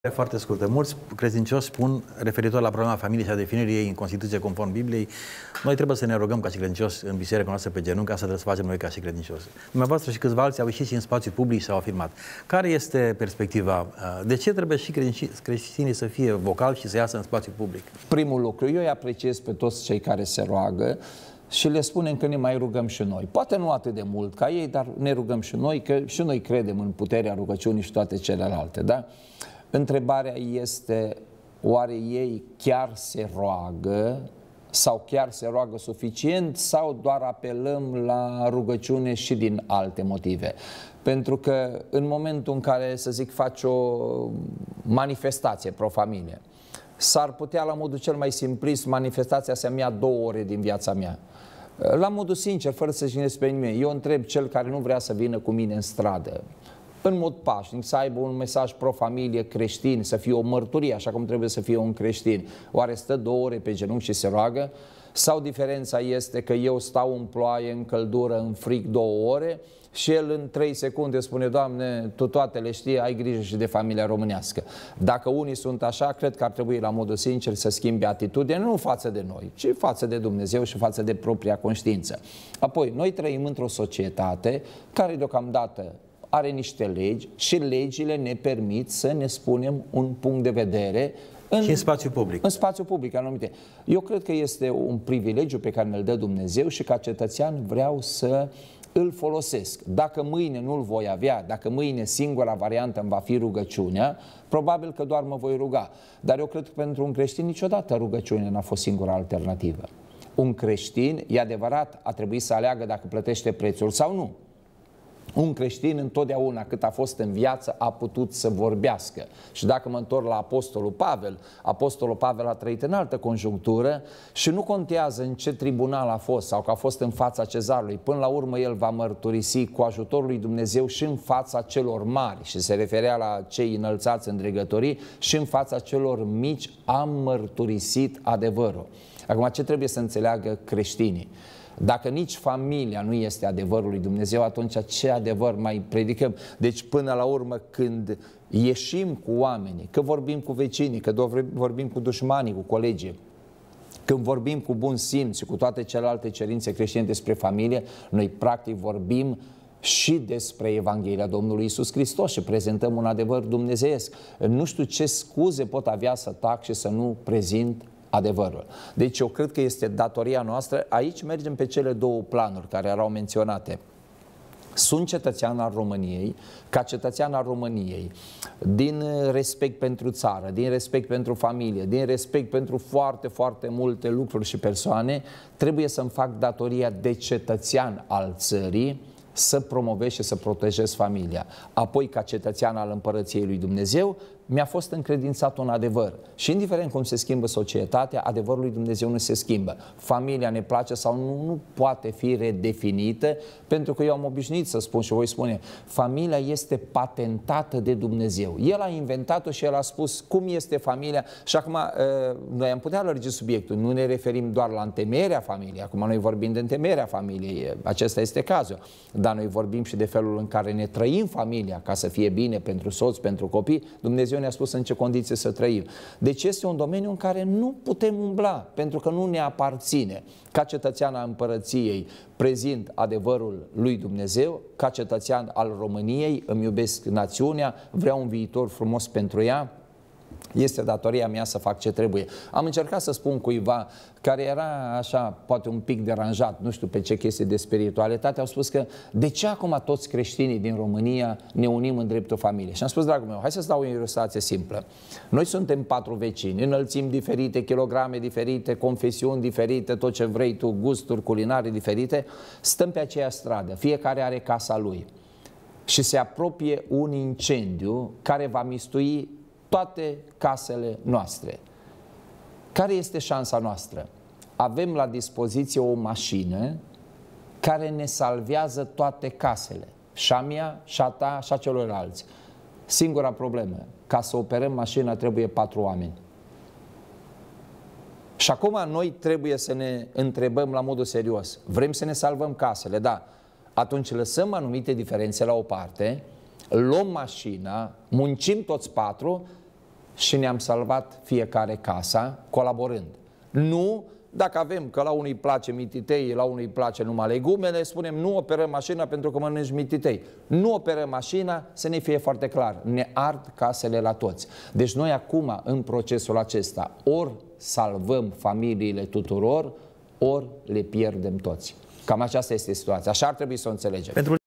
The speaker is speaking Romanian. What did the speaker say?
Foarte scurtă. Mulți credincioși spun, referitor la problema familiei și a definirii ei în Constituție conform Bibliei, noi trebuie să ne rugăm ca și credincioși în biserica noastră pe genunchi, asta trebuie să facem noi ca și credincioși. Dumneavoastră și câțiva alții au ieșit și în spațiu public și au afirmat. Care este perspectiva? De ce trebuie și creștinii să fie vocali și să iasă în spațiu public? Primul lucru, eu îi apreciez pe toți cei care se roagă și le spunem că ne mai rugăm și noi. Poate nu atât de mult ca ei, dar ne rugăm și noi, că și noi credem în puterea rugăciunii și toate celelalte, da? Întrebarea este, oare ei chiar se roagă sau chiar se roagă suficient sau doar apelăm la rugăciune și din alte motive? Pentru că în momentul în care, să zic, faci o manifestație pro-familie, s-ar putea la modul cel mai simplist manifestația să-mi ia 2 ore din viața mea. La modul sincer, fără să jignesc pe nimeni, eu întreb cel care nu vrea să vină cu mine în stradă, în mod pașnic, să aibă un mesaj pro-familie creștin, să fie o mărturie, așa cum trebuie să fie un creștin. Oare stă 2 ore pe genunchi și se roagă? Sau diferența este că eu stau în ploaie, în căldură, în frig 2 ore și el în 3 secunde spune: Doamne, Tu toate le știi, ai grijă și de familia românească. Dacă unii sunt așa, cred că ar trebui la modul sincer să schimbe atitudine, nu față de noi, ci față de Dumnezeu și față de propria conștiință. Apoi, noi trăim într-o societate care deocamdată are niște legi și legile ne permit să ne spunem un punct de vedere în spațiu public. În spațiu public, anumite. Eu cred că este un privilegiu pe care ne-l dă Dumnezeu și ca cetățean vreau să îl folosesc. Dacă mâine nu-l voi avea, dacă mâine singura variantă îmi va fi rugăciunea, probabil că doar mă voi ruga. Dar eu cred că pentru un creștin niciodată rugăciunea n-a fost singura alternativă. Un creștin, e adevărat, a trebuit să aleagă dacă plătește prețul sau nu. Un creștin întotdeauna, cât a fost în viață, a putut să vorbească. Și dacă mă întorc la Apostolul Pavel, Apostolul Pavel a trăit în altă conjunctură și nu contează în ce tribunal a fost sau că a fost în fața cezarului. Până la urmă el va mărturisi cu ajutorul lui Dumnezeu și în fața celor mari, și se referea la cei înălțați în dregătorii, și în fața celor mici am mărturisit adevărul. Acum, ce trebuie să înțeleagă creștinii? Dacă nici familia nu este adevărul lui Dumnezeu, atunci ce adevăr mai predicăm? Deci până la urmă, când ieșim cu oamenii, că vorbim cu vecinii, că vorbim cu dușmanii, cu colegii, când vorbim cu bun simț și cu toate celelalte cerințe creștine despre familie, noi practic vorbim și despre Evanghelia Domnului Iisus Hristos și prezentăm un adevăr dumnezeiesc. Nu știu ce scuze pot avea să tac și să nu prezint adevărul. Deci eu cred că este datoria noastră. Aici mergem pe cele 2 planuri care erau menționate. Sunt cetățean al României, ca cetățean al României, din respect pentru țară, din respect pentru familie, din respect pentru foarte, foarte multe lucruri și persoane, trebuie să-mi fac datoria de cetățean al țării să promovez și să protejez familia. Apoi, ca cetățean al Împărăției lui Dumnezeu, mi-a fost încredințat un adevăr. Și indiferent cum se schimbă societatea, adevărul lui Dumnezeu nu se schimbă. Familia, ne place sau nu, nu poate fi redefinită, pentru că eu am obișnuit să spun și voi spune, familia este patentată de Dumnezeu. El a inventat-o și el a spus cum este familia. Și acum noi am putea lărgi subiectul. Nu ne referim doar la întemeierea familiei. Acum noi vorbim de întemeierea familiei. Acesta este cazul. Dar noi vorbim și de felul în care ne trăim familia ca să fie bine pentru soț, pentru copii. Dumnezeu ne-a spus în ce condiții să trăim. Deci este un domeniu în care nu putem umbla, pentru că nu ne aparține. Ca cetățean al Împărăției prezint adevărul lui Dumnezeu, ca cetățean al României îmi iubesc națiunea, vreau un viitor frumos pentru ea, este datoria mea să fac ce trebuie. Am încercat să spun cuiva care era așa, poate un pic deranjat, nu știu pe ce chestie de spiritualitate, au spus că de ce acum toți creștinii din România ne unim în dreptul familiei? Și am spus, dragul meu, hai să-ți dau o ilustrație simplă. Noi suntem 4 vecini, înălțimi diferite, kilograme diferite, confesiuni diferite, tot ce vrei tu, gusturi culinare diferite, stăm pe aceeași stradă, fiecare are casa lui și se apropie un incendiu care va mistui toate casele noastre. Care este șansa noastră? Avem la dispoziție o mașină care ne salvează toate casele. Și a mea, și a ta, și a celorlalți. Singura problemă, ca să operăm mașina trebuie 4 oameni. Și acum noi trebuie să ne întrebăm la modul serios. Vrem să ne salvăm casele, da. Atunci lăsăm anumite diferențe la o parte, luăm mașina, muncim toți 4 și ne-am salvat fiecare casa colaborând. Nu dacă avem că la unii place mititei, la unii place numai legumele, spunem nu operăm mașina pentru că mănânci mititei. Nu operăm mașina, să ne fie foarte clar, ne ard casele la toți. Deci noi acum, în procesul acesta, ori salvăm familiile tuturor, ori le pierdem toți. Cam aceasta este situația. Așa ar trebui să o înțelegem.